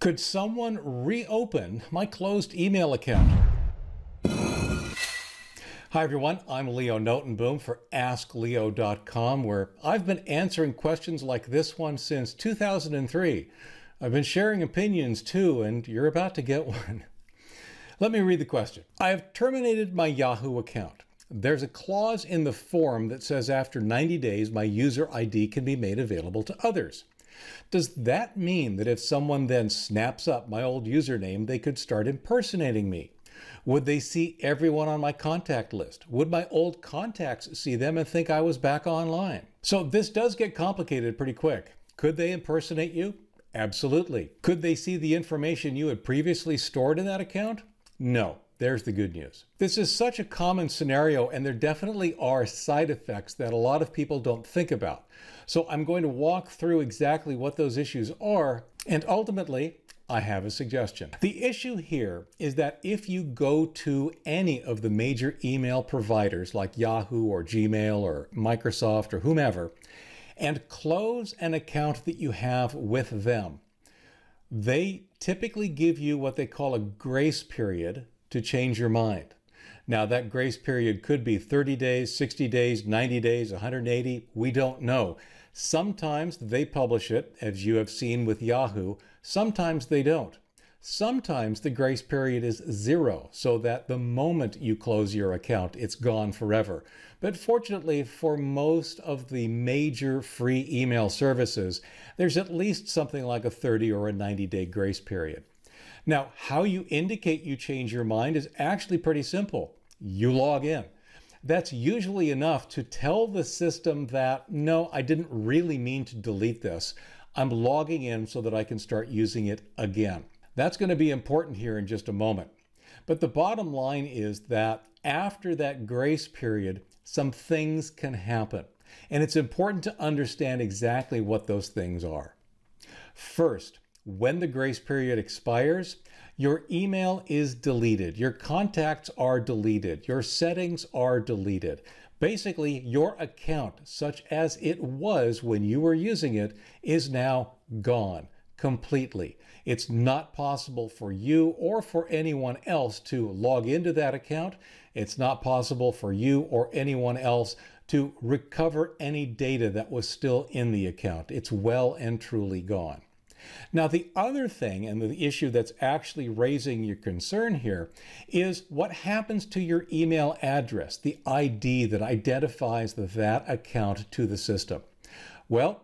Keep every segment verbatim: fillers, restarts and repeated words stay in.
Could someone reopen my closed email account? Hi everyone, I'm Leo Notenboom for ask leo dot com, where I've been answering questions like this one since two thousand three. I've been sharing opinions too, and you're about to get one. Let me read the question. I have terminated my Yahoo account. There's a clause in the form that says after ninety days, my user I D can be made available to others. Does that mean that if someone then snaps up my old username, they could start impersonating me? Would they see everyone on my contact list? Would my old contacts see them and think I was back online? So this does get complicated pretty quick. Could they impersonate you? Absolutely. Could they see the information you had previously stored in that account? No. There's the good news. This is such a common scenario, and there definitely are side effects that a lot of people don't think about. So I'm going to walk through exactly what those issues are, and ultimately, I have a suggestion. The issue here is that if you go to any of the major email providers like Yahoo or Gmail or Microsoft or whomever, and close an account that you have with them, they typically give you what they call a grace period to change your mind. Now that grace period could be thirty days, sixty days, ninety days, one hundred eighty, we don't know. Sometimes they publish it, as you have seen with Yahoo, sometimes they don't. Sometimes the grace period is zero, so that the moment you close your account, it's gone forever. But fortunately, for most of the major free email services, there's at least something like a thirty or a ninety day grace period. Now, how you indicate you change your mind is actually pretty simple. You log in. That's usually enough to tell the system that, no, I didn't really mean to delete this. I'm logging in so that I can start using it again. That's going to be important here in just a moment. But the bottom line is that after that grace period, some things can happen. And it's important to understand exactly what those things are. First, when the grace period expires, your email is deleted, your contacts are deleted, your settings are deleted. Basically, your account, such as it was when you were using it, is now gone completely. It's not possible for you or for anyone else to log into that account. It's not possible for you or anyone else to recover any data that was still in the account. It's well and truly gone. Now, the other thing, and the issue that's actually raising your concern here, is what happens to your email address, the I D that identifies that account to the system. Well,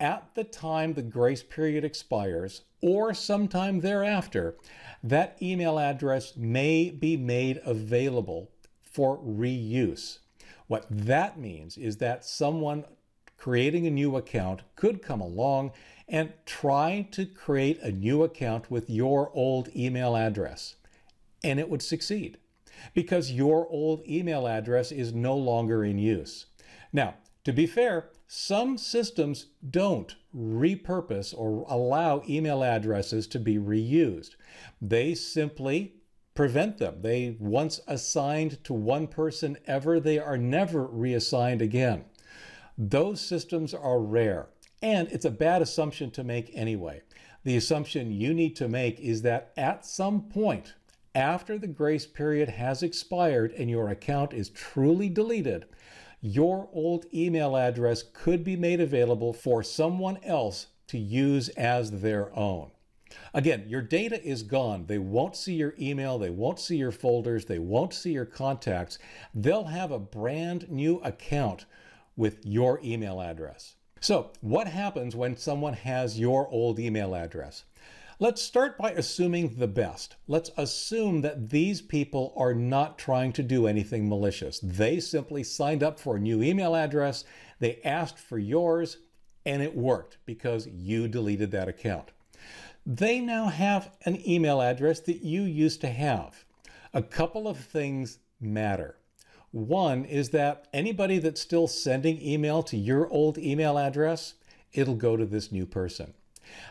at the time the grace period expires, or sometime thereafter, that email address may be made available for reuse. What that means is that someone creating a new account could come along and try to create a new account with your old email address. And it would succeed because your old email address is no longer in use. Now, to be fair, some systems don't repurpose or allow email addresses to be reused. They simply prevent them. They, once assigned to one person ever, they are never reassigned again. Those systems are rare, and it's a bad assumption to make anyway. The assumption you need to make is that at some point, after the grace period has expired and your account is truly deleted, your old email address could be made available for someone else to use as their own. Again, your data is gone. They won't see your email, they won't see your folders, they won't see your contacts. They'll have a brand new account with your email address. So what happens when someone has your old email address? Let's start by assuming the best. Let's assume that these people are not trying to do anything malicious. They simply signed up for a new email address, they asked for yours, and it worked because you deleted that account. They now have an email address that you used to have. A couple of things matter. One is that anybody that's still sending email to your old email address, it'll go to this new person.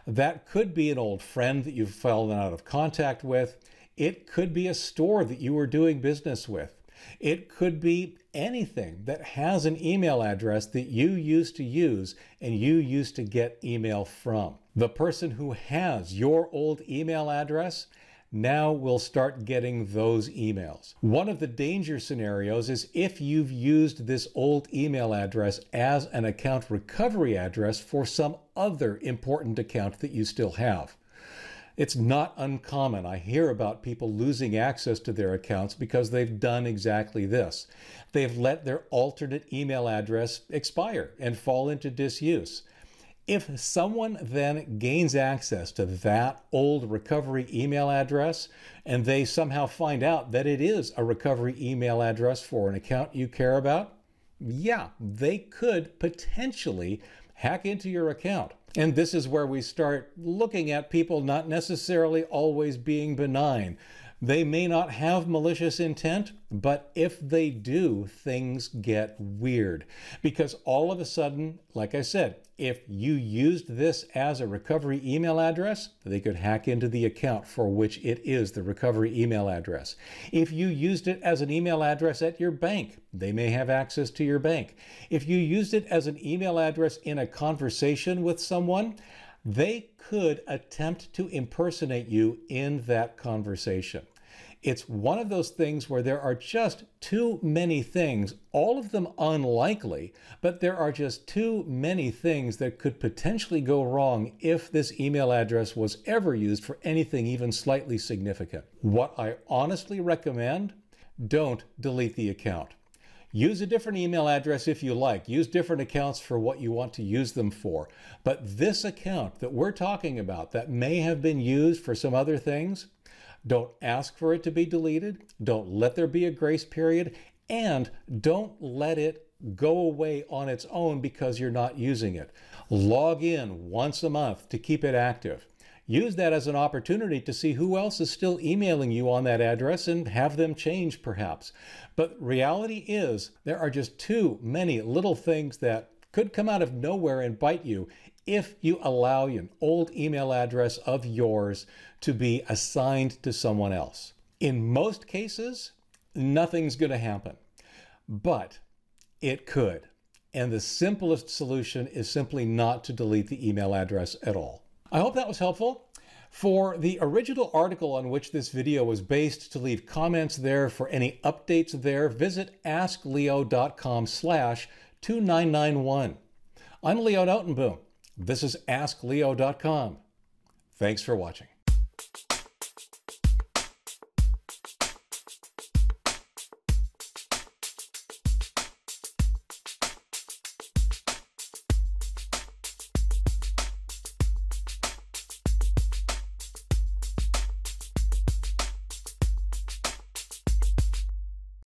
That could be an old friend that you've fallen out of contact with. It could be a store that you were doing business with. It could be anything that has an email address that you used to use and you used to get email from. The person who has your old email address now will start getting those emails. One of the danger scenarios is if you've used this old email address as an account recovery address for some other important account that you still have. It's not uncommon. I hear about people losing access to their accounts because they've done exactly this. They've let their alternate email address expire and fall into disuse. If someone then gains access to that old recovery email address and they somehow find out that it is a recovery email address for an account you care about, yeah, they could potentially hack into your account. And this is where we start looking at people not necessarily always being benign. They may not have malicious intent, but if they do, things get weird. Because all of a sudden, like I said, if you used this as a recovery email address, they could hack into the account for which it is the recovery email address. If you used it as an email address at your bank, they may have access to your bank. If you used it as an email address in a conversation with someone, they could attempt to impersonate you in that conversation. It's one of those things where there are just too many things, all of them unlikely, but there are just too many things that could potentially go wrong if this email address was ever used for anything even slightly significant. What I honestly recommend, don't delete the account. Use a different email address if you like. Use different accounts for what you want to use them for. But this account that we're talking about that may have been used for some other things, don't ask for it to be deleted. Don't let there be a grace period. And don't let it go away on its own because you're not using it. Log in once a month to keep it active. Use that as an opportunity to see who else is still emailing you on that address and have them change perhaps. But reality is there are just too many little things that could come out of nowhere and bite you if you allow an old email address of yours to be assigned to someone else. In most cases, nothing's going to happen, but it could. And the simplest solution is simply not to delete the email address at all. I hope that was helpful. For the original article on which this video was based, to leave comments there for any updates there, visit ask leo dot com slash two nine nine one. I'm Leo Notenboom. This is ask leo dot com. Thanks for watching.